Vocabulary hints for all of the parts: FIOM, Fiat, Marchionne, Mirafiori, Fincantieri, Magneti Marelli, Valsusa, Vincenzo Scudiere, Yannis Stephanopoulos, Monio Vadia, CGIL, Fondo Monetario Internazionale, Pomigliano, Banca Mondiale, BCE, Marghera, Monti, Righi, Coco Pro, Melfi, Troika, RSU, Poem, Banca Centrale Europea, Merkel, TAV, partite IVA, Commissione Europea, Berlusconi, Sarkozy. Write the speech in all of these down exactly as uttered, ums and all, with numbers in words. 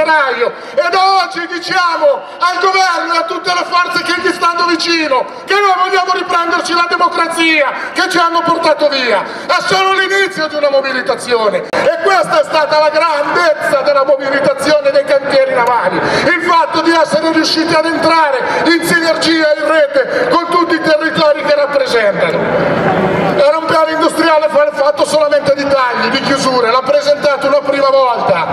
operaio, ed oggi diciamo al governo e a tutte le forze che gli stanno vicino che noi vogliamo riprenderci la democrazia che ci hanno portato via. È solo l'inizio di una mobilitazione, e questa è stata la grandezza della mobilitazione dei cantieri navali, il fatto di essere riusciti ad entrare in sinergia e in rete con tutti i territori che rappresentano. Era un piano industriale fatto solamente di tagli, di chiusure, l'ha presentato una prima volta,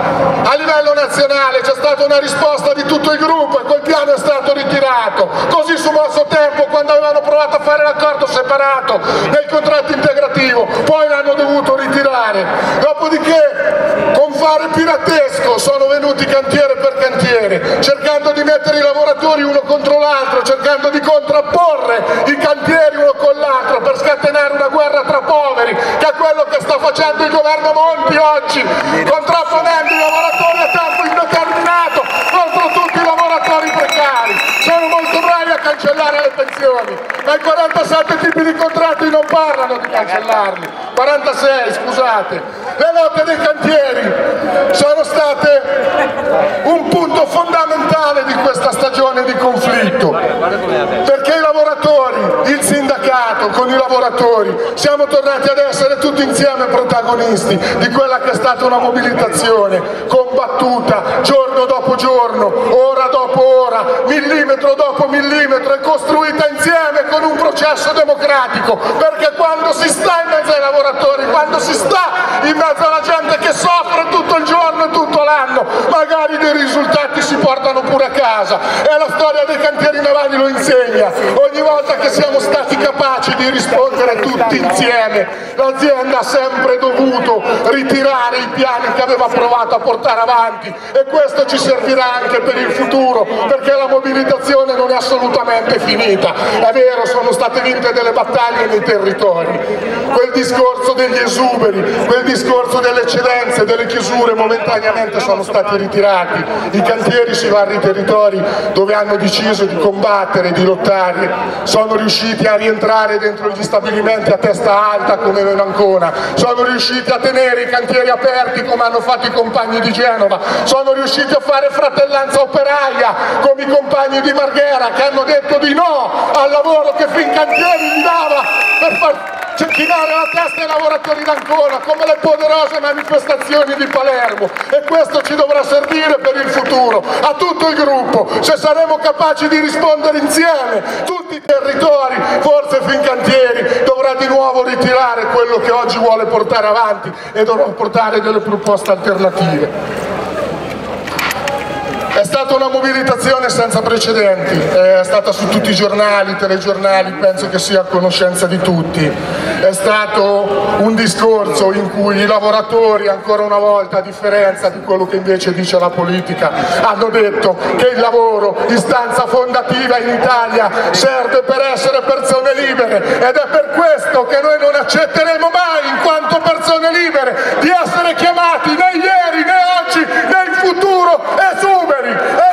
a livello nazionale c'è stata una risposta di tutto il gruppo e quel piano è stato ritirato, così su vostro tempo quando avevano provato a fare l'accordo separato nel contratto integrativo, poi l'hanno dovuto ritirare, dopodiché con fare piratesco sono venuti cantiere per cantiere, cercando di mettere i lavoratori uno contro l'altro, cercando di contrapporre i cantieri uno con l'altro per scatenare una guerra tra poveri, che è quello che sta facendo il governo Monti oggi, contrapponendo i lavoratori a tempo indeterminato contro tutti i lavoratori precari. Sono molto bravi a cancellare le pensioni, ma i quarantasette tipi di contratti non parlano di cancellarli, quarantasei scusate. Le lotte dei cantieri sono state un punto fondamentale di questa stagione di conflitto, perché i lavoratori, il sindacato con i lavoratori, siamo tornati ad essere tutti insieme protagonisti di quella che è stata una mobilitazione combattuta giorno dopo giorno, ora dopo ora, millimetro dopo millimetro, e costruita insieme con un processo democratico, perché quando si sta in mezzo ai lavoratori, quando si sta in mezzo alla gente che soffre tutto il giorno e tutto l'anno, magari dei risultati si portano pure a casa, e la storia dei cantieri navali lo insegna. Ogni volta che siamo stati capaci di rispondere tutti insieme, l'azienda ha sempre dovuto ritirare i piani che aveva provato a portare avanti, e questo ci servirà anche per il futuro, perché la mobilitazione non è assolutamente finita. È vero, sono state vinte delle battaglie nei territori, quel discorso degli esuberi, quel discorso delle eccedenze, delle chiusure momentaneamente sono stati ritirati, i cantieri si vanno ai territori dove hanno deciso di combattere, di lottare, sono riusciti a rientrare dentro gli stabilimenti a testa alta come in Ancona, sono riusciti a tenere i cantieri aperti come hanno fatto i compagni di Genova, sono riusciti a fare fratellanza operaia come i compagni di Marghera, che hanno detto di no al lavoro che Fincantieri gli dava per far chinare la testa ai lavoratori d'Ancona, come le poderose manifestazioni di Palermo, e questo ci dovrà servire per il futuro a tutto il gruppo. Se saremo capaci di rispondere insieme tutti i territori, forse Fincantieri dovrà di nuovo ritirare quello che oggi vuole portare avanti e dovrà portare delle proposte alternative. È stata una mobilitazione senza precedenti, è stata su tutti i giornali, telegiornali, penso che sia a conoscenza di tutti. È stato un discorso in cui i lavoratori, ancora una volta, a differenza di quello che invece dice la politica, hanno detto che il lavoro, istanza fondativa in Italia, serve per essere persone libere, ed è per questo che noi non accetteremo mai, in quanto persone libere, di essere chiamati né ieri né oggi né in futuro esuberi. E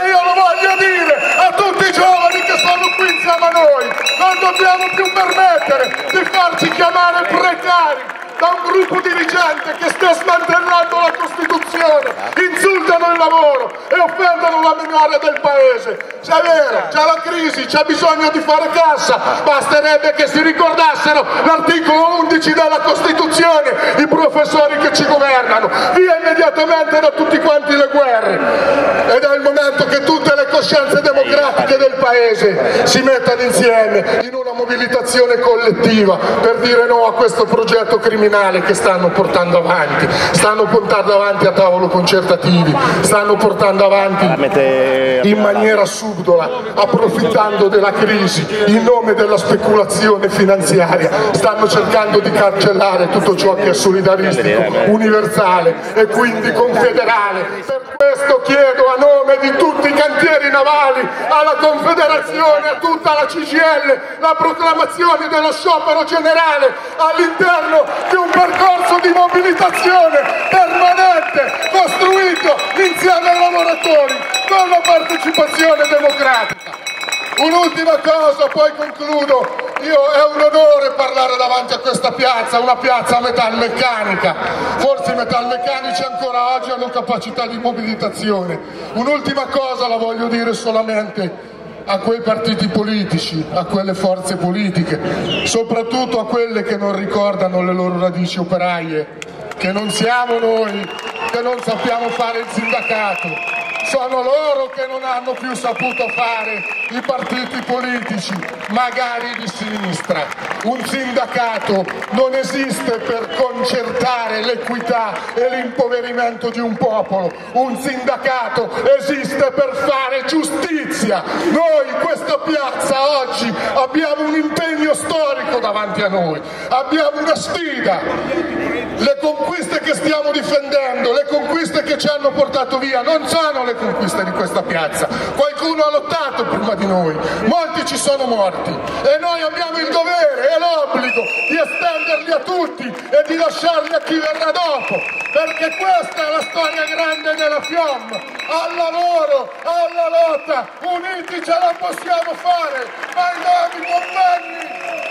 io lo voglio dire a tutti i giovani che sono qui insieme a noi: non dobbiamo più permettere di farci chiamare precari da un gruppo dirigente che sta smantellando la Costituzione, insultano il lavoro e offendono la memoria del Paese. Se è vero, c'è la crisi, c'è bisogno di fare cassa, basterebbe che si ricordassero l'articolo undici della Costituzione, i professori che ci governano, via immediatamente da tutti quanti le guerre, ed è il momento che tutte le coscienze democratiche del Paese si mettano insieme in una mobilitazione collettiva per dire no a questo progetto criminale che stanno portando avanti, stanno portando avanti a tavolo concertativi, stanno portando avanti in maniera subdola, approfittando della crisi, in nome della speculazione finanziaria, stanno cercando di cancellare tutto ciò che è solidaristico, universale e quindi confederale. Per questo chiedo a nome di tutti i cantieri navali, alla Confederazione, a tutta la C G I L, la proclamazione dello sciopero generale all'interno di un percorso di mobilitazione permanente costruito insieme ai lavoratori con la partecipazione democratica. Un'ultima cosa, poi concludo. Io è un onore parlare davanti a questa piazza, una piazza metalmeccanica. Forse i metalmeccanici ancora oggi hanno capacità di mobilitazione. Un'ultima cosa la voglio dire solamente a quei partiti politici, a quelle forze politiche, soprattutto a quelle che non ricordano le loro radici operaie, che non siamo noi, che non sappiamo fare il sindacato. Sono loro che non hanno più saputo fare i partiti politici, magari di sinistra. Un sindacato non esiste per concertare l'equità e l'impoverimento di un popolo. Un sindacato esiste per fare giustizia. Noi in questa piazza oggi abbiamo un impegno storico davanti a noi, abbiamo una sfida. Le conquiste che stiamo difendendo, le conquiste che ci hanno portato via, non sono le conquiste di questa piazza. Qualcuno ha lottato prima di noi, molti ci sono morti e noi abbiamo il dovere e l'obbligo di estenderli a tutti e di lasciarli a chi verrà dopo, perché questa è la storia grande della FIOM. Alla loro, alla lotta, uniti ce la possiamo fare. Ai nuovi compagni!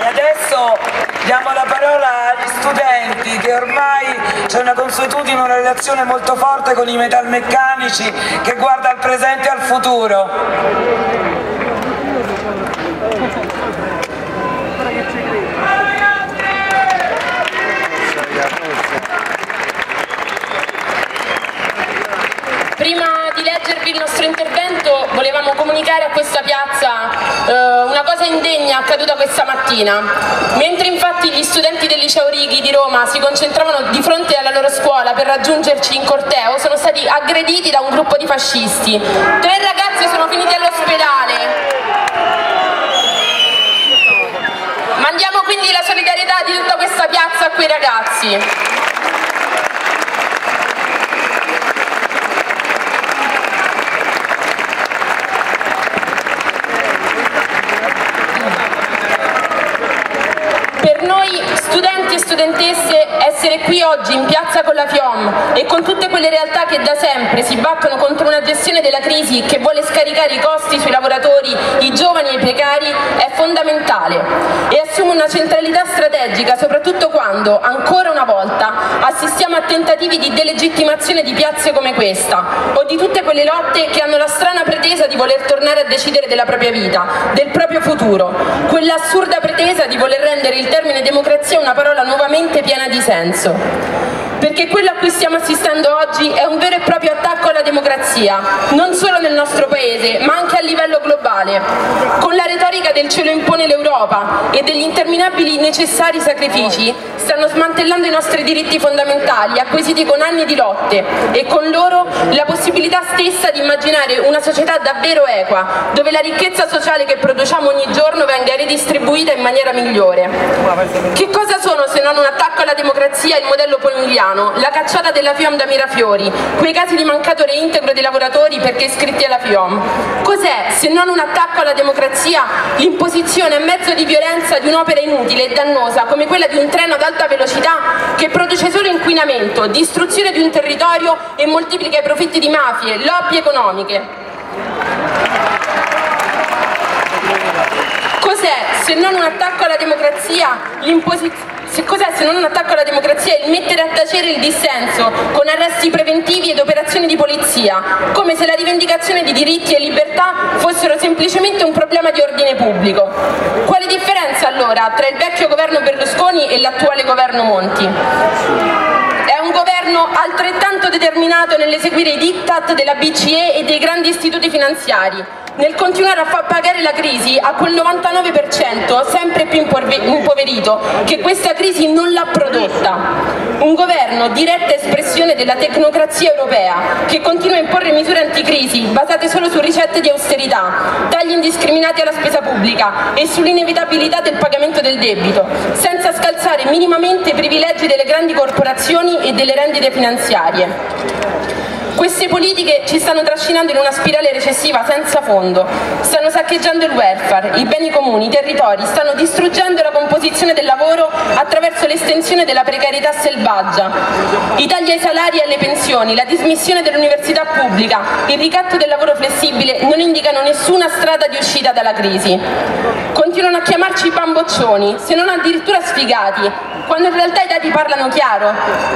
Adesso diamo la parola agli studenti, che ormai c'è una consuetudine, una relazione molto forte con i metalmeccanici che guarda al presente e al futuro. Prima di leggervi il nostro intervento volevamo comunicare a questa piazza eh, una cosa indegna accaduta questa mattina. Mentre infatti gli studenti del liceo Righi di Roma si concentravano di fronte alla loro scuola per raggiungerci in corteo, sono stati aggrediti da un gruppo di fascisti. Tre ragazzi sono finiti all'ospedale. Mandiamo quindi la solidarietà di tutta questa piazza a quei ragazzi. Studenti e studentesse, essere qui oggi in piazza con la FIOM e con tutte quelle realtà che da sempre si battono contro una gestione della crisi che vuole scaricare i costi sui lavoratori, i giovani e i precari, è fondamentale e assume una centralità strategica, soprattutto quando, ancora una volta, assistiamo a tentativi di delegittimazione di piazze come questa o di tutte quelle lotte che hanno la strana pretesa di voler tornare a decidere della propria vita, del proprio futuro, quell'assurda pretesa di voler rendere il termine democrazia una parola nuovamente piena di senso, perché quello a cui stiamo assistendo oggi è un vero e proprio attacco alla democrazia, non solo nel nostro paese ma anche a livello globale, con la retorica del "ce lo impone l'Europa" e degli interminabili necessari sacrifici stanno smantellando i nostri diritti fondamentali acquisiti con anni di lotte e con loro la possibilità stessa di immaginare una società davvero equa, dove la ricchezza sociale che produciamo ogni giorno venga redistribuita in maniera migliore. Che cosa sono se non un attacco alla democrazia e il modello polignano? La cacciata della FIOM da Mirafiori, quei casi di mancato reintegro dei lavoratori perché iscritti alla FIOM. Cos'è se non un attacco alla democrazia, l'imposizione a mezzo di violenza di un'opera inutile e dannosa come quella di un treno ad alta velocità che produce solo inquinamento, distruzione di un territorio e moltiplica i profitti di mafie, lobby economiche? Cos'è se non un attacco alla democrazia, l'imposizione... Se cos'è se non un attacco alla democrazia il mettere a tacere il dissenso con arresti preventivi ed operazioni di polizia, come se la rivendicazione di diritti e libertà fossero semplicemente un problema di ordine pubblico? Quale differenza allora tra il vecchio governo Berlusconi e l'attuale governo Monti? È un governo altrettanto determinato nell'eseguire i diktat della B C E e dei grandi istituti finanziari, nel continuare a far pagare la crisi a quel novantanove per cento sempre più impoverito che questa crisi non l'ha prodotta. Un governo diretta espressione della tecnocrazia europea che continua a imporre misure anticrisi basate solo su ricette di austerità, tagli indiscriminati alla spesa pubblica e sull'inevitabilità del pagamento del debito, senza scalzare minimamente i privilegi delle grandi corporazioni e delle rendite finanziarie. Queste politiche ci stanno trascinando in una spirale recessiva senza fondo, stanno saccheggiando il welfare, i beni comuni, i territori, stanno distruggendo la composizione del lavoro attraverso l'estensione della precarietà selvaggia, i tagli ai salari e alle pensioni, la dismissione dell'università pubblica, il ricatto del lavoro flessibile non indicano nessuna strada di uscita dalla crisi. Continuano a chiamarci bamboccioni, se non addirittura sfigati, quando in realtà i dati parlano chiaro.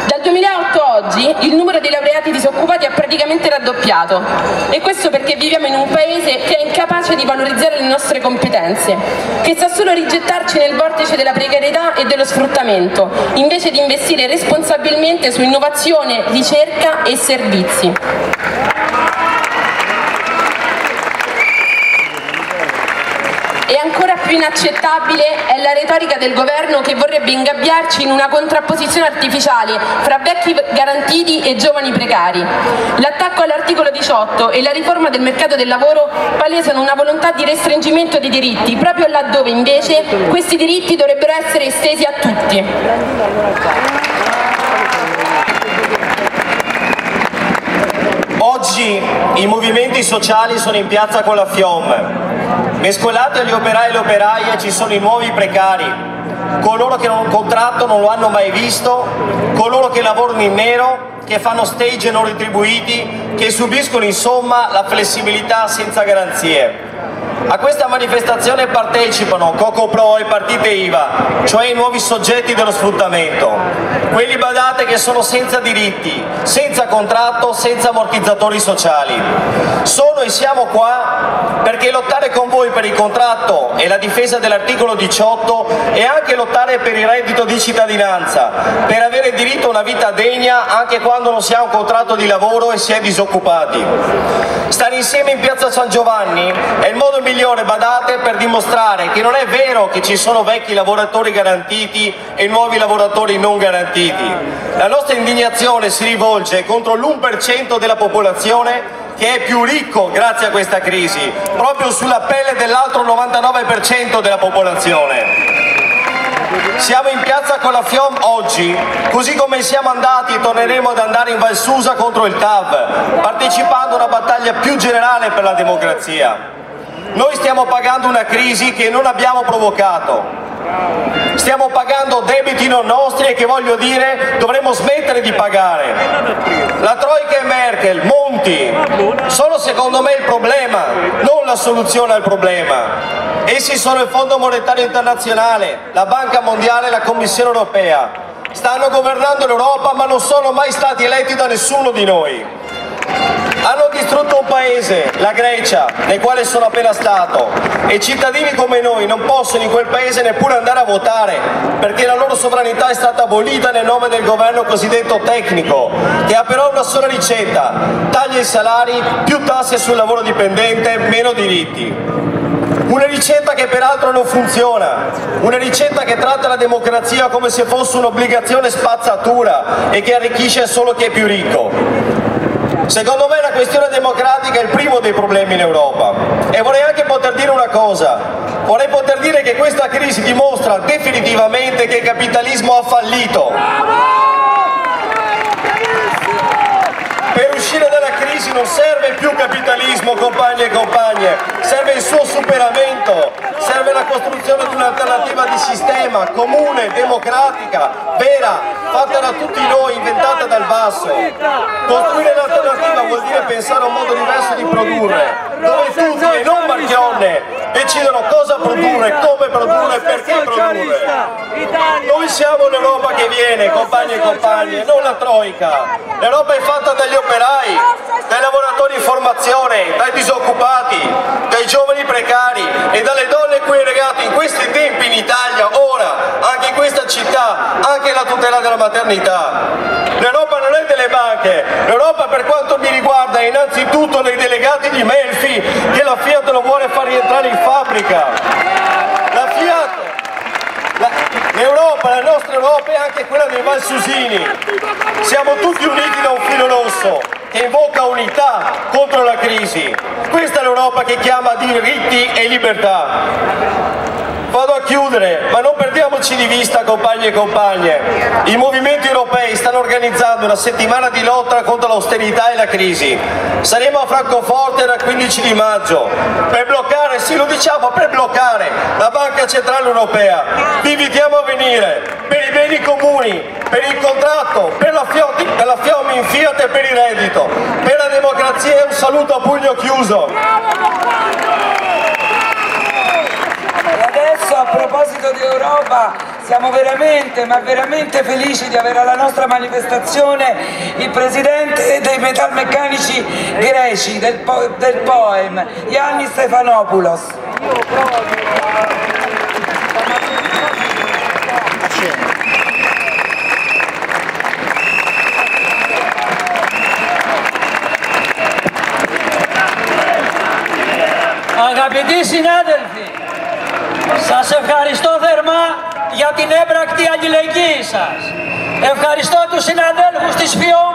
Dal duemilaotto a oggi il numero dei laureati disoccupati è praticamente raddoppiato, e questo perché viviamo in un paese che è incapace di valorizzare le nostre competenze, che sa solo rigettarci nel vortice della precarietà e dello sfruttamento, invece di investire responsabilmente su innovazione, ricerca e servizi. E ancora più inaccettabile è la retorica del governo, che vorrebbe ingabbiarci in una contrapposizione artificiale fra vecchi garantiti e giovani precari. L'attacco all'articolo diciotto e la riforma del mercato del lavoro palesano una volontà di restringimento dei diritti, proprio laddove invece questi diritti dovrebbero essere estesi a tutti. Oggi i movimenti sociali sono in piazza con la FIOM. Mescolati agli operai e le operaie ci sono i nuovi precari, coloro che non hanno un contratto, non lo hanno mai visto, coloro che lavorano in nero, che fanno stage non retribuiti, che subiscono insomma la flessibilità senza garanzie. A questa manifestazione partecipano Coco Pro e partite I V A, cioè i nuovi soggetti dello sfruttamento, quelli, badate, che sono senza diritti, senza contratto, senza ammortizzatori sociali. Sono e siamo qua perché lottare con voi per il contratto e la difesa dell'articolo diciotto è anche lottare per il reddito di cittadinanza, per avere diritto a una vita degna anche quando non si ha un contratto di lavoro e si è disoccupati. Stare insieme in piazza San Giovanni è il modo migliore migliore, badate, per dimostrare che non è vero che ci sono vecchi lavoratori garantiti e nuovi lavoratori non garantiti. La nostra indignazione si rivolge contro l'uno per cento della popolazione che è più ricco grazie a questa crisi, proprio sulla pelle dell'altro novantanove per cento della popolazione. Siamo in piazza con la FIOM oggi, così come siamo andati e torneremo ad andare in Valsusa contro il T A V, partecipando a una battaglia più generale per la democrazia. Noi stiamo pagando una crisi che non abbiamo provocato, stiamo pagando debiti non nostri e che, voglio dire, dovremmo smettere di pagare. La Troika e Merkel, Monti, sono secondo me il problema, non la soluzione al problema. Essi sono il Fondo Monetario Internazionale, la Banca Mondiale e la Commissione Europea. Stanno governando l'Europa ma non sono mai stati eletti da nessuno di noi. Hanno distrutto un paese, la Grecia, nel quale sono appena stato, e cittadini come noi non possono in quel paese neppure andare a votare, perché la loro sovranità è stata abolita nel nome del governo cosiddetto tecnico, che ha però una sola ricetta: taglia i salari, più tasse sul lavoro dipendente, meno diritti. Una ricetta che peraltro non funziona, una ricetta che tratta la democrazia come se fosse un'obbligazione spazzatura e che arricchisce solo chi è più ricco. Secondo me la questione democratica è il primo dei problemi in Europa, e vorrei anche poter dire una cosa, vorrei poter dire che questa crisi dimostra definitivamente che il capitalismo ha fallito. Per uscire dalla crisi non serve più capitalismo, compagni e compagne, serve il suo superamento, serve la costruzione di un'alternativa di sistema, comune, democratica, vera, fatta da tutti noi, inventata dal basso. Costruire l'alternativa vuol dire pensare a un modo diverso di produrre, dove tutti, e non Marchionne, decidono cosa produrre, come produrre e perché produrre. Noi siamo l'Europa che viene, compagni e compagne, non la Troika. L'Europa è fatta dagli operai, dai lavoratori in formazione, dai disoccupati, dai giovani precari e dalle donne cui regate in questi tempi in Italia, ora, anche in questa città, anche la tutela della maternità. L'Europa non è delle banche, l'Europa, per quanto mi riguarda, è innanzitutto nei delegati di Melfi, che la Fiat lo vuole far rientrare in fabbrica. La Fiat, l'Europa, la, la nostra Europa è anche quella dei valsusini. Siamo tutti uniti da un filo rosso che invoca unità contro la crisi. Questa è l'Europa che chiama diritti e libertà. Vado a chiudere, ma non perdiamoci di vista, compagni e compagne, i movimenti europei stanno organizzando una settimana di lotta contro l'austerità e la crisi. Saremo a Francoforte dal quindici di maggio per bloccare, sì lo diciamo, per bloccare la Banca Centrale Europea. Vi invitiamo a venire per i beni comuni, per il contratto, per la FIOM in Fiat e per il reddito, per la democrazia. E un saluto a pugno chiuso. A proposito di Europa, siamo veramente, ma veramente felici di avere alla nostra manifestazione il presidente dei metalmeccanici greci, del, po del Poem, Yannis Stephanopoulos. Αγαπητοί συνάδελφοι, σας ευχαριστώ θερμά για την έμπρακτη αλληλεγγύη σας. Ευχαριστώ τους συναδέλφους της FIOM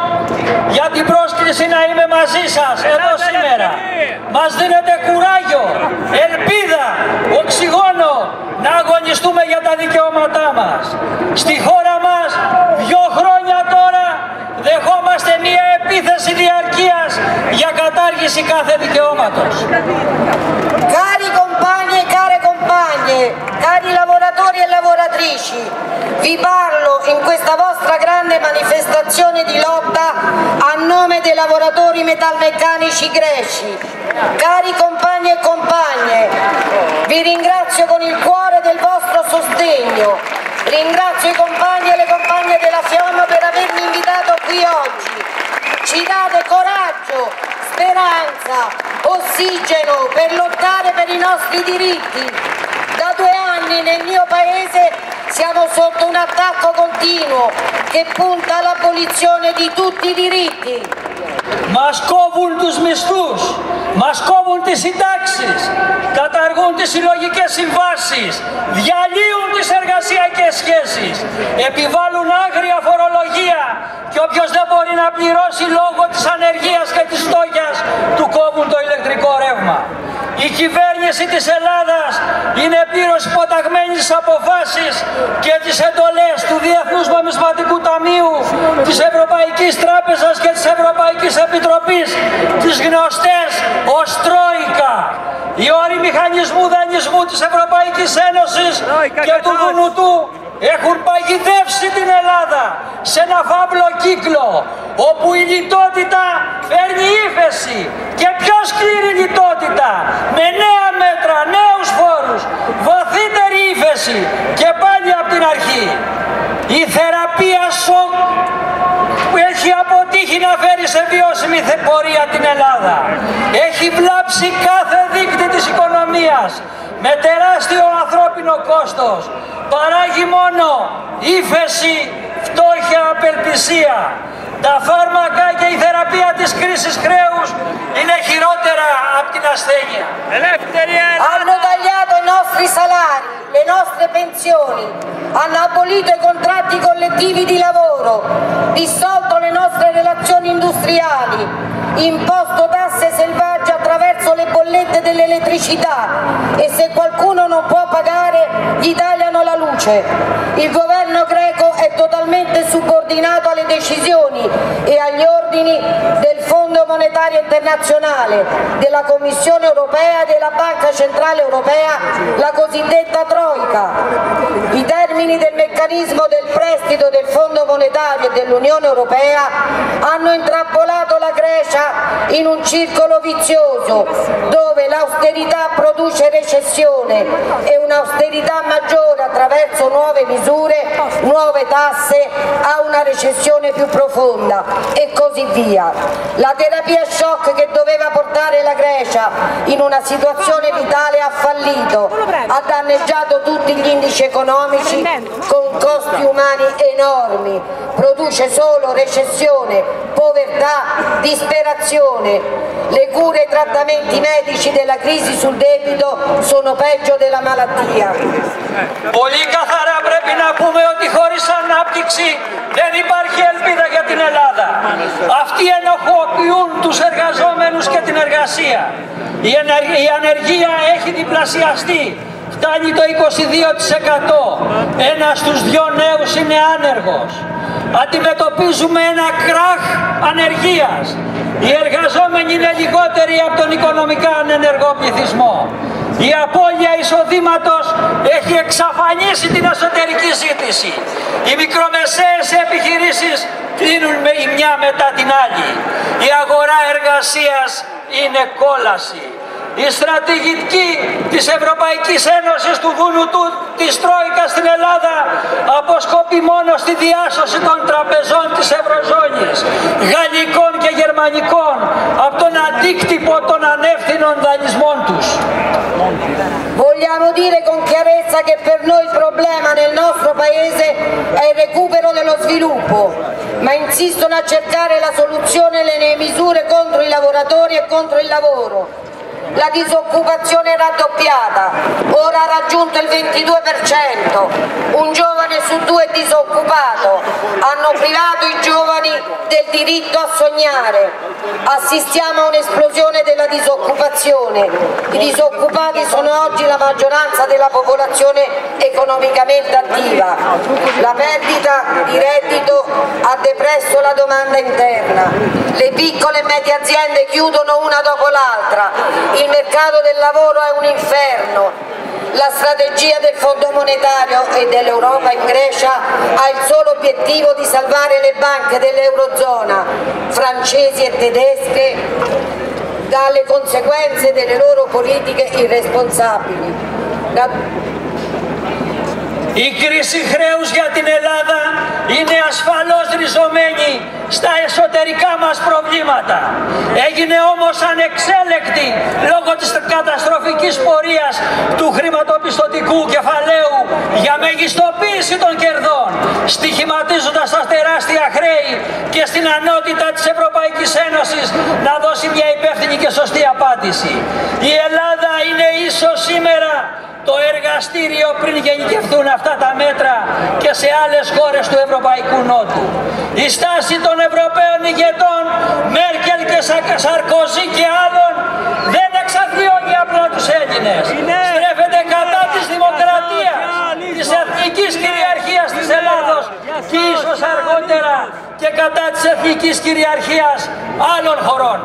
για την πρόσκληση να είμαι μαζί σας εδώ σήμερα. Μας δίνετε κουράγιο, ελπίδα, οξυγόνο να αγωνιστούμε για τα δικαιώματά μας. Στη χώρα μας δύο χρόνια τώρα δεχόμαστε μια επίθεση διαρκείας για κατάργηση κάθε δικαιώματος. Cari compagni e care compagne, cari lavoratori e lavoratrici, vi parlo in questa vostra grande manifestazione di lotta a nome dei lavoratori metalmeccanici greci. Cari compagni e compagne, vi ringrazio con il cuore del vostro sostegno, ringrazio i compagni e le compagne della FIOM per avermi invitato qui oggi. Ci date coraggio, speranza, ossigeno per lottare per i nostri diritti. Da due anni nel mio paese siamo sotto un attacco continuo che punta all'abolizione di tutti i diritti. Μας κόβουν τους μισθούς, μας κόβουν τις συντάξεις, καταργούν τις συλλογικές συμβάσεις, διαλύουν τις εργασιακές σχέσεις, επιβάλλουν άγρια φορολογία και όποιος δεν μπορεί να πληρώσει λόγω της ανεργίας και της φτώχειας του κόβουν το ηλεκτρικό ρεύμα. Η κυβέρνηση της Ελλάδας είναι πλήρως υποταγμένη στις αποφάσεις και τις εντολές του Διεθνούς Νομισματικού Ταμείου, της Ευρωπαϊκής Τράπεζας και της Ευρωπαϊκής Επιτροπής, τις γνωστές ως Τρόικα. Οι όροι μηχανισμού δανεισμού της Ευρωπαϊκής Ένωσης και του Δουνουτού έχουν παγιδεύσει την Ελλάδα σε ένα φαύλο κύκλο όπου η λιτότητα φέρνει ύφεση και πιο σκληρή λιτότητα με νέα μέτρα, νέους φόρους, βαθύτερη ύφεση και πάλι από την αρχή. Η θεραπεία σοκ που έχει αποτύχει να φέρει σε βιώσιμη πορεία την Ελλάδα έχει βλάψει κάθε δείκτη της οικονομίας με τεράστιο ανθρώπινο κόστος. Παράγει μόνο ύφεση, φτώχεια, απελπισία. Τα φάρμακα και η θεραπεία της κρίσης χρέους είναι χειρότερα από την ασθένεια. Hanno tagliato i nostri salari, le nostre pensioni, hanno abolito i contratti collettivi di lavoro, dissolto le nostre relazioni industriali, imposto tasse selvagge attraverso le bollette dell'elettricità e se qualcuno non può pagare gli tagliano la luce. Il governo greco è totalmente subordinato alle decisioni e agli ordini del Fondo Monetario Internazionale, della Commissione Europea e della Banca Centrale Europea, la cosiddetta Troika. I termini del meccanismo del prestito del Fondo Monetario e dell'Unione Europea hanno intrappolato la Grecia in un circolo vizioso dove l'austerità produce recessione e un'austerità maggiore attraverso nuove misure, nuove tasse a una recessione più profonda e così via. La terapia shock che doveva portare la Grecia in una situazione vitale ha fallito, ha danneggiato tutti gli indici economici con costi umani enormi, produce solo recessione, povertà, disperazione. Le cure e i trattamenti medici della crisi sul debito sono peggio della malattia. Πρέπει να πούμε ότι χωρίς ανάπτυξη δεν υπάρχει ελπίδα για την Ελλάδα. Αυτοί ενοχοποιούν τους εργαζόμενους και την εργασία. Η ανεργία έχει διπλασιαστεί φτάνει το είκοσι δύο τοις εκατό. Ένας στους δυο νέους είναι άνεργος. Αντιμετωπίζουμε ένα κράχ ανεργίας. Οι εργαζόμενοι είναι λιγότεροι από τον οικονομικά ανενεργό πληθυσμό. Η απώλεια εισοδήματος έχει εξαφανίσει την εσωτερική ζήτηση. Οι μικρομεσαίες επιχειρήσεις κλείνουν η μια μετά την άλλη. Η αγορά εργασίας είναι κόλαση. Η στρατηγική της Ευρωπαϊκής Ένωσης του Βουνουτού της Τρόικας στην Ελλάδα αποσκοπεί μόνο στη διάσωση των τραπεζών της Ευρωζώνης, γαλλικών και γερμανικών, από τον αντίκτυπο των ανεύθυνων δανεισμών τους. Vogliamo dire con chiarezza che per noi il problema nel nostro Paese è il recupero dello sviluppo, ma insistono a cercare la soluzione nelle misure contro i lavoratori e contro il lavoro. La disoccupazione è raddoppiata, ora ha raggiunto il ventidue per cento, un giovane su due è disoccupato, hanno privato i giovani del diritto a sognare, assistiamo a un'esplosione della disoccupazione, i disoccupati sono oggi la maggioranza della popolazione economicamente attiva, la perdita di reddito ha depresso la domanda interna, le piccole e medie aziende chiudono una dopo l'altra. Il mercato del lavoro è un inferno, la strategia del Fondo Monetario e dell'Europa in Grecia ha il solo obiettivo di salvare le banche dell'Eurozona, francesi e tedesche, dalle conseguenze delle loro politiche irresponsabili. La... Η κρίση χρέους για την Ελλάδα είναι ασφαλώς ριζωμένη στα εσωτερικά μας προβλήματα. Έγινε όμως ανεξέλεκτη λόγω της καταστροφικής πορείας του χρηματοπιστωτικού κεφαλαίου για μεγιστοποίηση των κερδών, στοιχηματίζοντας τα τεράστια χρέη και στην ανότητα της Ευρωπαϊκής Ένωσης να δώσει μια υπεύθυνη και σωστή απάντηση. Η Ελλάδα είναι ίσως σήμερα το εργαστήριο πριν γενικευθούν αυτά τα μέτρα και σε άλλες χώρες του Ευρωπαϊκού Νότου. Η στάση των Ευρωπαίων ηγετών, Μέρκελ και Σαρκοζή και άλλων, δεν εξαθλιώνει απλά τους Έλληνες. Στρέφεται κατά της δημοκρατίας, της εθνικής κυριαρχίας της Ελλάδος και ίσως αργότερα και κατά της εθνικής κυριαρχίας άλλων χωρών.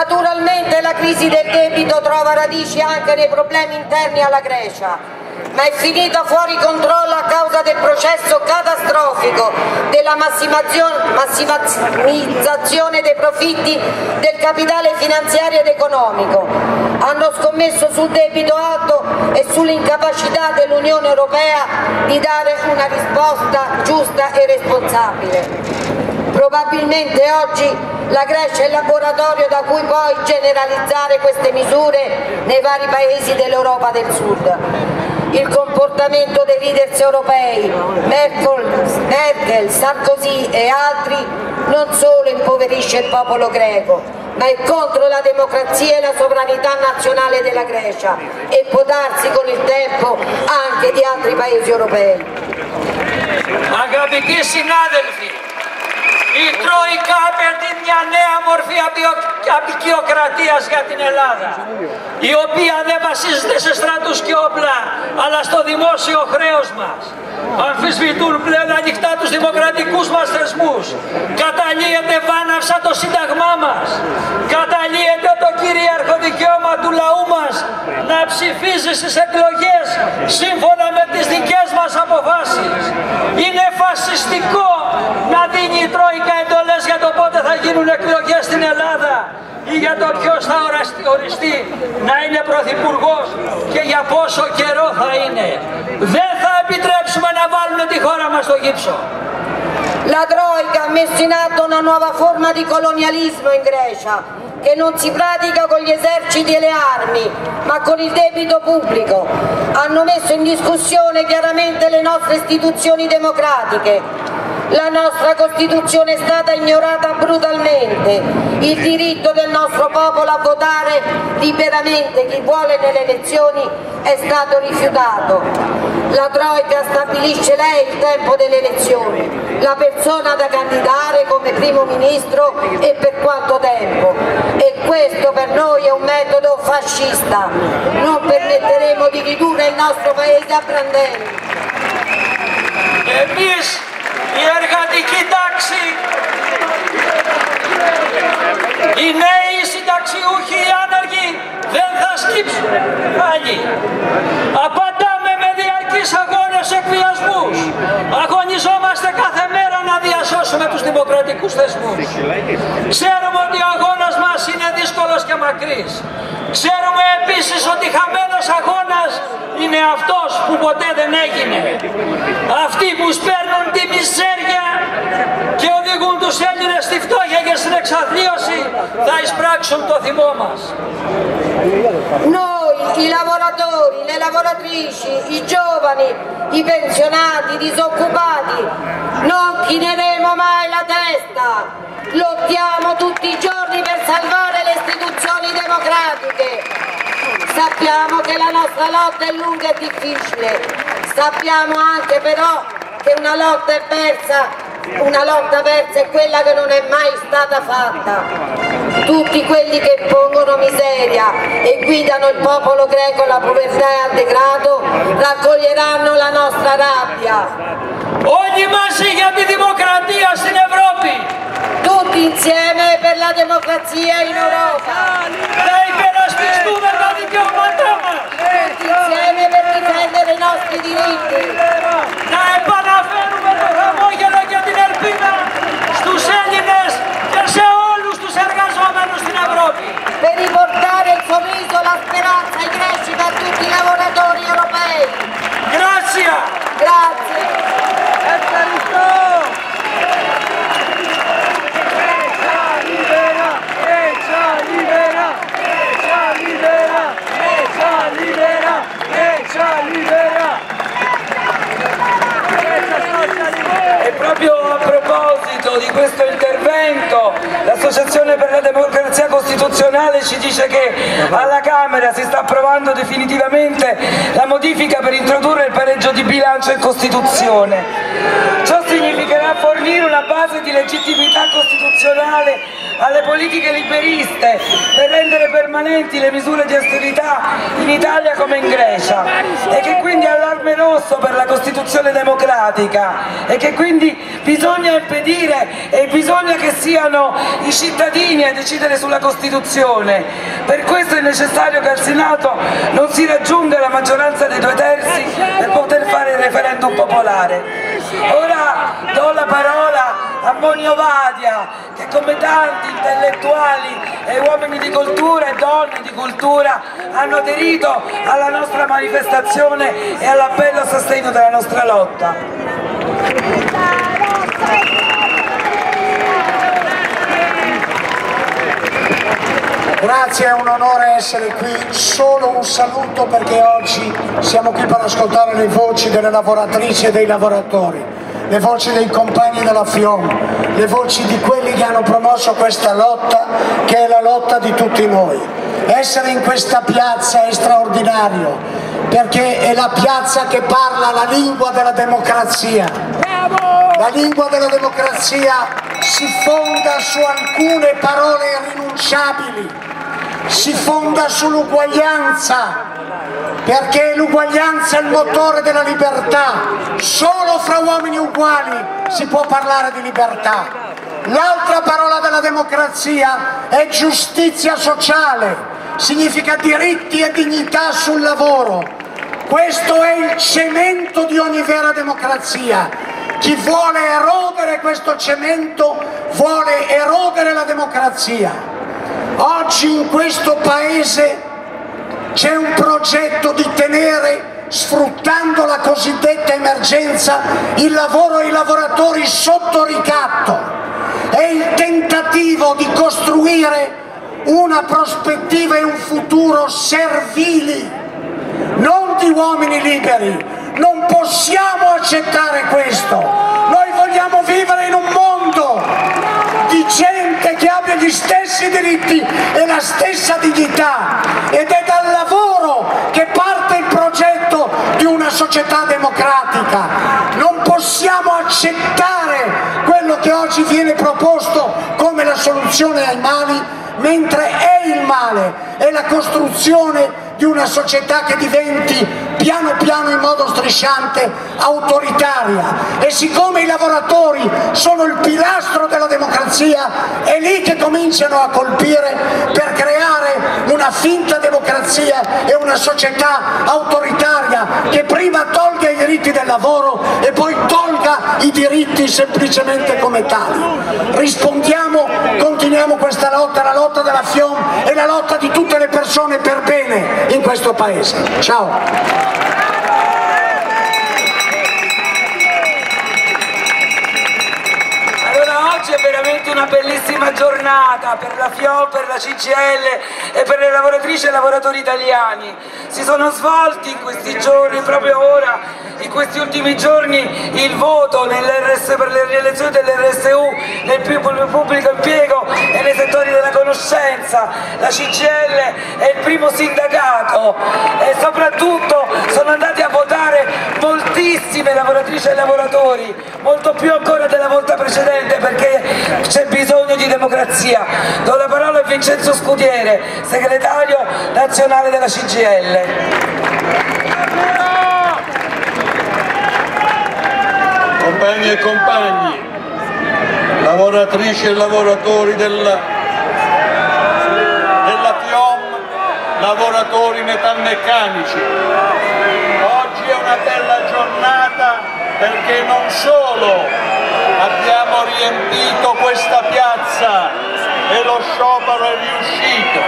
Naturalmente la crisi del debito trova radici anche nei problemi interni alla Grecia, ma è finita fuori controllo a causa del processo catastrofico della massimizzazione dei profitti del capitale finanziario ed economico. Hanno scommesso sul debito alto e sull'incapacità dell'Unione Europea di dare una risposta giusta e responsabile. Probabilmente oggi la Grecia è il laboratorio da cui poi generalizzare queste misure nei vari paesi dell'Europa del Sud. Il comportamento dei leaders europei, Merkel, Sarkozy e altri, non solo impoverisce il popolo greco, ma è contro la democrazia e la sovranità nazionale della Grecia e può darsi con il tempo anche di altri paesi europei. Αγαπητοί συνάδελφοι, η Τρόικα απαιτεί μια νέα μορφή αποικιοκρατίας για την Ελλάδα, η οποία δεν βασίζεται σε στρατούς και όπλα, αλλά στο δημόσιο χρέος μας. Αμφισβητούν πλέον ανοιχτά τους δημοκρατικούς μας θεσμούς. Καταλύεται βάναυσα το Σύνταγμά μας. Καταλύεται το κυρίαρχο δικαίωμα του λαού μας να ψηφίζει στις εκλογές σύμφωνα με τις δικές μας αποφάσεις. Είναι φασιστικό να δίνει η Τρόικα εντολές για το πότε θα γίνουν εκλογές στην Ελλάδα ή για το ποιος θα οριστεί να είναι πρωθυπουργός και για πόσο καιρό θα είναι. Δεν θα επιτρέψουμε να βάλουν τη χώρα μας στο γύψο. La Troika ha messo in atto una nuova forma di colonialismo in Grecia, che non si pratica con gli eserciti e le armi, ma con il debito pubblico. Hanno messo in discussione chiaramente le nostre istituzioni democratiche. La nostra Costituzione è stata ignorata brutalmente. Il diritto del nostro popolo a votare liberamente chi vuole nelle elezioni è stato rifiutato. La Troica stabilisce lei il tempo delle elezioni, la persona da candidare come primo ministro e per quanto tempo. E Questo per noi è un metodo fascista, non permetteremo di ridurre il nostro paese a brandelli. Εμείς η εργατική τάξη, οι νέοι συνταξιούχοι, οι άνεργοι δεν θα σκύψουν πάλι. Απαντάμε με διαρκείς αγώνες εκβιασμούς. Αγωνιζόμαστε κάθε μέρα να διασώσουμε τους δημοκρατικούς θεσμούς. Ξέρουμε ότι ο αγώνας μας είναι δύσκολος και μακρύς. Ξέρουμε επίσης ότι χαμένος αγώνας είναι αυτός που ποτέ δεν έγινε. Αυτοί που σπέρνουν τη μιζέρια και οδηγούν τους Έλληνες στη φτώχεια και στην εξαθλίωση θα εισπράξουν το θυμό μας. Noi, i lavoratori, le lavoratrici, i giovani, i pensionati, i disoccupati, non chineremo mai la testa. Lottiamo tutti i giorni per salvare le istituzioni democratiche. Sappiamo che la nostra lotta è lunga e difficile. Sappiamo anche però che una lotta è persa, una lotta persa è quella che non è mai stata fatta. Tutti quelli che pongono miseria e guidano il popolo greco alla povertà e al degrado raccoglieranno la nostra rabbia. Ogni massica di democrazia in Europa. Tutti insieme per la democrazia in Europa. Dai per aspettare la diplomata. Tutti insieme per difendere i nostri diritti. Dai per affermare la ramoglia che ti nerpina. Στους Έλληνες και σε όλους τους εργαζόμενους στην Ευρώπη. Per riportare il sorriso, la speranza e crescita a tutti i lavoratori europei. Grazie. Grazie. E proprio a proposito di questo intervento, l'Associazione per la Democrazia Costituzionale ci dice che alla Camera si sta approvando definitivamente la modifica per introdurre il pareggio di bilancio in Costituzione. Ciò significherà fornire una base di legittimità costituzionale alle politiche liberiste per rendere permanenti le misure di austerità in Italia come in Grecia, e che quindi è allarme rosso per la Costituzione democratica, e che quindi Quindi bisogna impedire e bisogna che siano i cittadini a decidere sulla Costituzione. Per questo è necessario che al Senato non si raggiunga la maggioranza dei due terzi per poter fare il referendum popolare. Ora do la parola a Monio Vadia, che come tanti intellettuali e uomini di cultura e donne di cultura hanno aderito alla nostra manifestazione e all'appello a sostegno della nostra lotta. Grazie, è un onore essere qui. Solo un saluto, perché oggi siamo qui per ascoltare le voci delle lavoratrici e dei lavoratori, le voci dei compagni della FIOM, le voci di quelli che hanno promosso questa lotta, che è la lotta di tutti noi. Essere in questa piazza è straordinario, perché è la piazza che parla la lingua della democrazia. La lingua della democrazia si fonda su alcune parole irrinunciabili, si fonda sull'uguaglianza, perché l'uguaglianza è il motore della libertà, solo fra uomini uguali si può parlare di libertà. L'altra parola della democrazia è giustizia sociale, significa diritti e dignità sul lavoro. Questo è il cemento di ogni vera democrazia. Chi vuole erodere questo cemento vuole erodere la democrazia. Oggi in questo paese c'è un progetto di tenere, sfruttando la cosiddetta emergenza, il lavoro e i lavoratori sotto ricatto. È il tentativo di costruire una prospettiva e un futuro servili, non di uomini liberi. Non possiamo accettare questo, noi vogliamo vivere in un mondo di gente che abbia gli stessi diritti e la stessa dignità, ed è dal lavoro che parte il progetto di una società democratica. Non possiamo accettare quello che oggi viene proposto come la soluzione ai mali mentre è il male, è la costruzione di una società che diventi piano piano in modo strisciante autoritaria. E siccome i lavoratori sono il pilastro della democrazia, è lì che cominciano a colpire per creare una finta democrazia e una società autoritaria che prima tolga i diritti del lavoro e poi tolga i diritti semplicemente come tali. Rispondiamo, continuiamo questa lotta, la lotta della FIOM e la lotta di tutte le persone per bene in questo paese. Ciao. Allora oggi è veramente una bellissima giornata per la FIOM, per la C G I L e per le lavoratrici e lavoratori italiani. Si sono svolti in questi giorni, proprio ora, in questi ultimi giorni, il voto nell'R S, per le rielezioni dell'R S U nel pubblico impiego e nei settori della conoscenza. La C G I L è il primo sindacato e soprattutto sono andati a votare moltissime lavoratrici e lavoratori, molto più ancora della volta precedente, perché c'è bisogno di democrazia. Do la parola a Vincenzo Scudiere, segretario nazionale della C G I L. Compagni e compagni, lavoratrici e lavoratori della, della FIOM, lavoratori metalmeccanici, oggi è una bella giornata perché non solo abbiamo riempito questa piazza e lo sciopero è riuscito,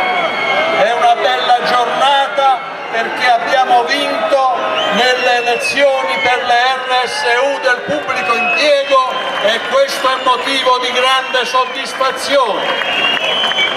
è una bella giornata perché abbiamo vinto nelle elezioni per le R S U del pubblico impiego e questo è motivo di grande soddisfazione.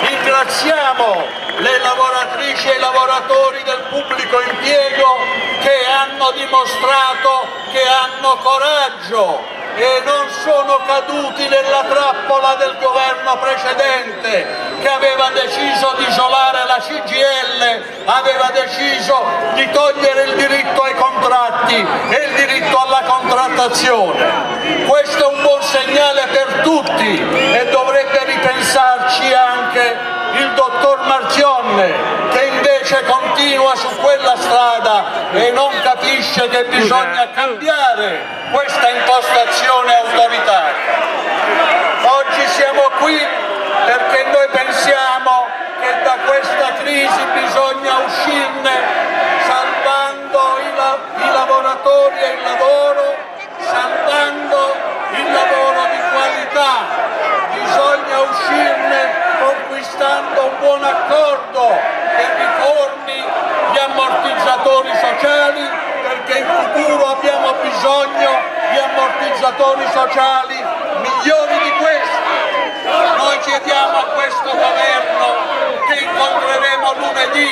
Ringraziamo le lavoratrici e i lavoratori del pubblico impiego che hanno dimostrato che hanno coraggio e non sono caduti nella trappola del governo precedente che aveva deciso di isolare la C G I L, aveva deciso di togliere il diritto ai contratti e il diritto alla contrattazione. Questo è un buon segnale per tutti e dovrebbe ripensarci anche il dottor Marchionne, che invece continua su quella strada e non capisce che bisogna cambiare questa impostazione autoritaria. Oggi siamo qui perché noi pensiamo che da questa crisi bisogna uscirne salvando i, la i lavoratori e il lavoro, salvando il lavoro di qualità. Bisogna uscirne conquistando un buon accordo che riformi gli ammortizzatori sociali, perché in futuro abbiamo bisogno di ammortizzatori sociali migliori di questi. Noi chiediamo a questo governo, che incontreremo lunedì,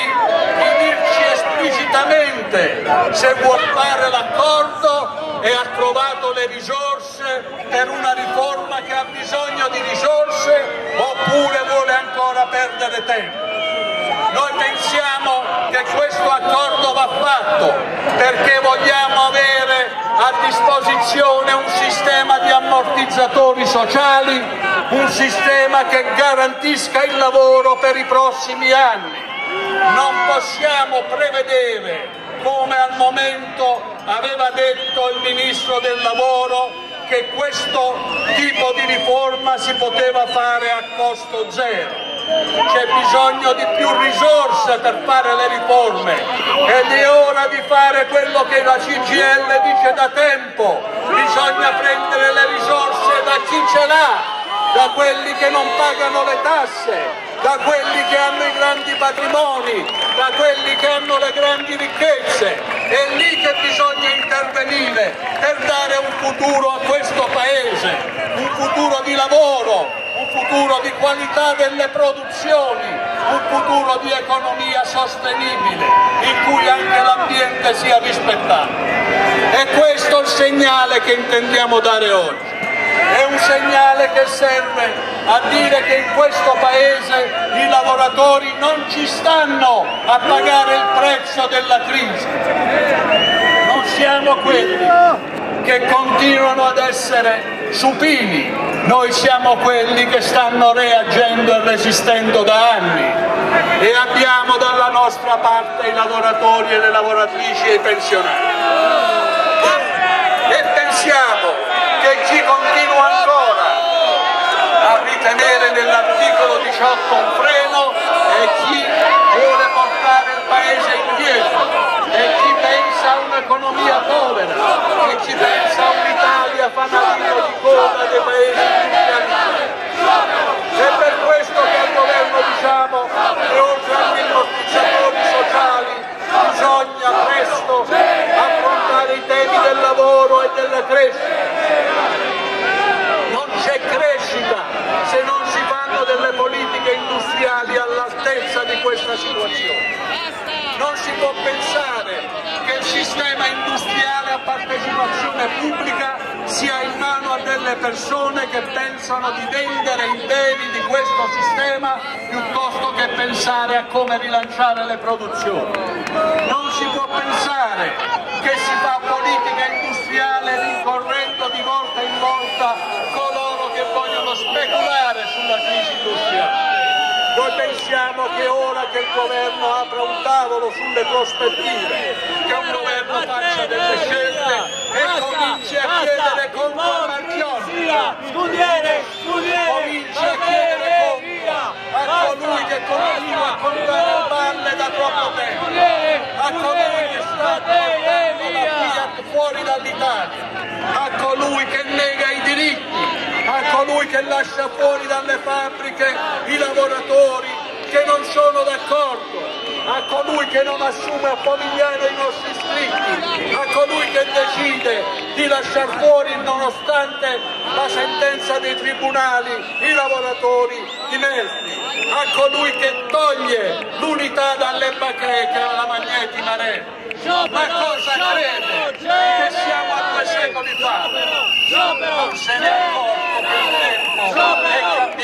di dirci esplicitamente se vuol fare l'accordo e ha trovato le risorse per una riforma che ha bisogno di risorse oppure vuole ancora perdere tempo. Noi pensiamo che questo accordo va fatto perché vogliamo avere a disposizione un sistema di ammortizzatori sociali, un sistema che garantisca il lavoro per i prossimi anni. Non possiamo prevedere, come al momento aveva detto il Ministro del Lavoro, che questo tipo di riforma si poteva fare a costo zero. C'è bisogno di più risorse per fare le riforme ed è ora di fare quello che la C G I L dice da tempo: bisogna prendere le risorse da chi ce l'ha, da quelli che non pagano le tasse, da quelli che hanno i grandi patrimoni, da quelli che hanno le grandi ricchezze. È lì che bisogna intervenire per dare un futuro a questo paese, un futuro di lavoro, un futuro di qualità delle produzioni, un futuro di economia sostenibile in cui anche l'ambiente sia rispettato. E questo è il segnale che intendiamo dare oggi. È un segnale che serve a dire che in questo Paese i lavoratori non ci stanno a pagare il prezzo della crisi. Non siamo quelli che continuano ad essere supini, Noi siamo quelli che stanno reagendo e resistendo da anni e abbiamo dalla nostra parte i lavoratori e le lavoratrici e i pensionati. E pensiamo che chi continua ancora a ritenere nell'articolo diciotto un freno è chi vuole portare il Paese indietro, è chi pensa a un'economia povera, è chi pensa a un'Italia fanalino di coda dei paesi industrializzati. È per questo che al governo diciamo che oltre agli ammortizzatori sociali bisogna presto affrontare i temi del lavoro e della crescita. Non c'è crescita se non si fanno delle politiche industriali all'altezza di questa situazione. Non si può pensare che il sistema industriale a partecipazione pubblica sia in mano a delle persone che pensano di vendere i beni di questo sistema piuttosto che pensare a come rilanciare le produzioni. Non si può pensare che si fa politica industriale rincorrendo di volta in volta coloro che vogliono speculare sulla crisi industriale. Noi pensiamo che ora che il governo apra un tavolo sulle prospettive, che un governo faccia delle scelte e cominci a chiedere conto a Marchionne, cominci a chiedere conto a colui che continua a contare balle da troppo tempo, a colui che sta portando la Fiat fuori dall'Italia, a colui che nega i diritti, a colui che lascia fuori dalle fabbriche i lavoratori che non sono d'accordo, a colui che non assume a Pomigliano i nostri iscritti, a colui che decide di lasciar fuori, nonostante la sentenza dei tribunali, i lavoratori di Melfi, a colui che toglie l'unità dalle bacheche alla Magneti Marelli. Ma cosa crede che siamo a due secoli fa? Non se ne è accorto che il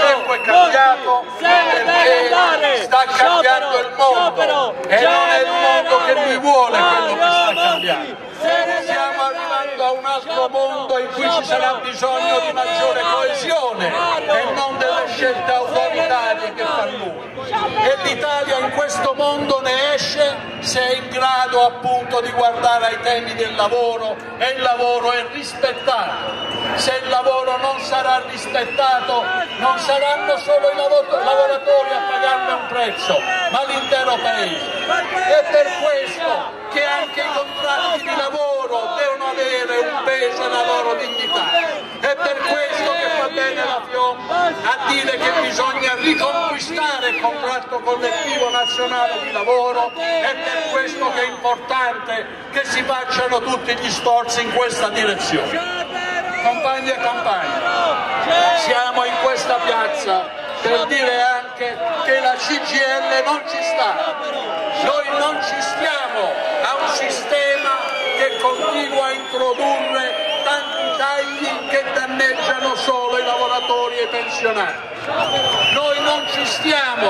tempo è cambiato. È meglio che tenga conto che il tempo è cambiato perché sta cambiando il mondo e non è il mondo che lui vuole quello che sta cambiando. Stiamo arrivando a un altro mondo in cui ci sarà bisogno di maggiore coesione e non delle scelte autoritarie che fa lui. E l'Italia in questo mondo ne esce se è in grado appunto di guardare ai temi del lavoro e il lavoro è rispettato. Se il lavoro non sarà rispettato non saranno solo i lavoratori a pagarne un prezzo, ma l'intero Paese. È per questo che anche i contratti di lavoro devono avere un peso e la loro dignità. È per questo che fa bene la F I O M a dire che bisogna riconquistare il contratto collettivo nazionale di lavoro. È per questo che è importante che si facciano tutti gli sforzi in questa direzione. Compagni e compagni, siamo in questa piazza per dire anche che la C G I L non ci sta. Noi non ci stiamo a un sistema che continua a introdurre tanti tagli che danneggiano solo i lavoratori e i pensionati. Noi non ci stiamo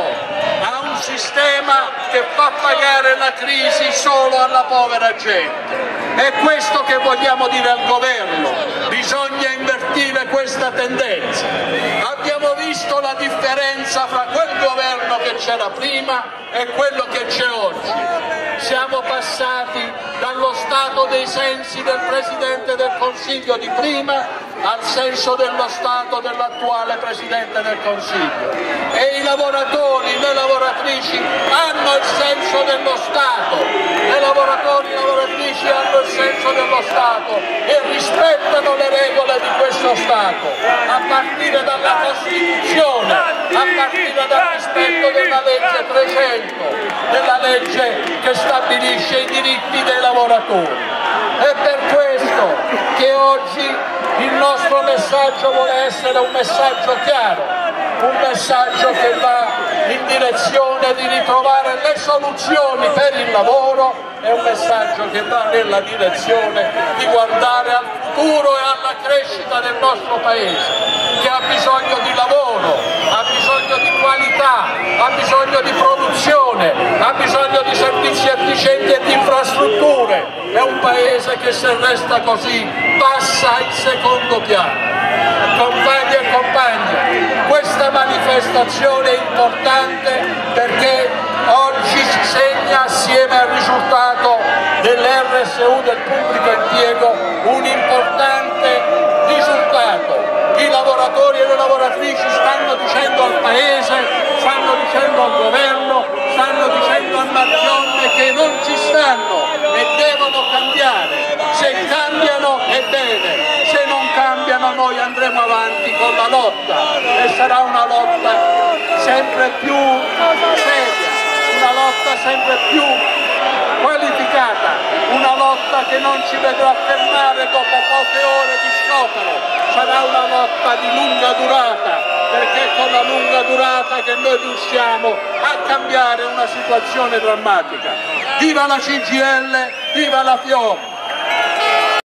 a un sistema che fa pagare la crisi solo alla povera gente. È questo che vogliamo dire al governo, bisogna invertire questa tendenza. Abbiamo visto la differenza fra quel governo che c'era prima e quello che c'è oggi. Siamo passati dallo stato dei sensi del Presidente del Consiglio di prima al senso dello stato dell'attuale Presidente del Consiglio. E i lavoratori, le lavoratrici hanno il senso dello Stato, le lavoratori e le lavoratrici hanno il senso dello Stato e rispettano le regole di questo Stato, a partire dalla Costituzione, a partire dal rispetto della legge trecento, della legge che stabilisce i diritti dei lavoratori. È per questo che oggi il nostro messaggio vuole essere un messaggio chiaro, un messaggio che va in direzione di ritrovare le soluzioni per il lavoro e un messaggio che va nella direzione di guardare al futuro e alla crescita del nostro Paese, che ha bisogno di lavoro, ha bisogno bisogno di qualità, ha bisogno di produzione, ha bisogno di servizi efficienti e di infrastrutture. È un paese che se resta così passa in secondo piano. Compagni e compagne, questa manifestazione è importante perché oggi si segna, assieme al risultato dell'erre esse u del pubblico impiego, un importante risultato. I lavoratori e le lavoratrici stanno dicendo al Paese, stanno dicendo al Governo, stanno dicendo a Marchionne che non ci stanno e devono cambiare. Se cambiano è bene, se non cambiano noi andremo avanti con la lotta e sarà una lotta sempre più seria, una lotta sempre più qualificata, una lotta che non ci vedrà fermare dopo poche ore di sciopero. Sarà una lotta di lunga durata, perché è con la lunga durata che noi riusciamo a cambiare una situazione drammatica. Viva la ci gi i elle, viva la FIOM!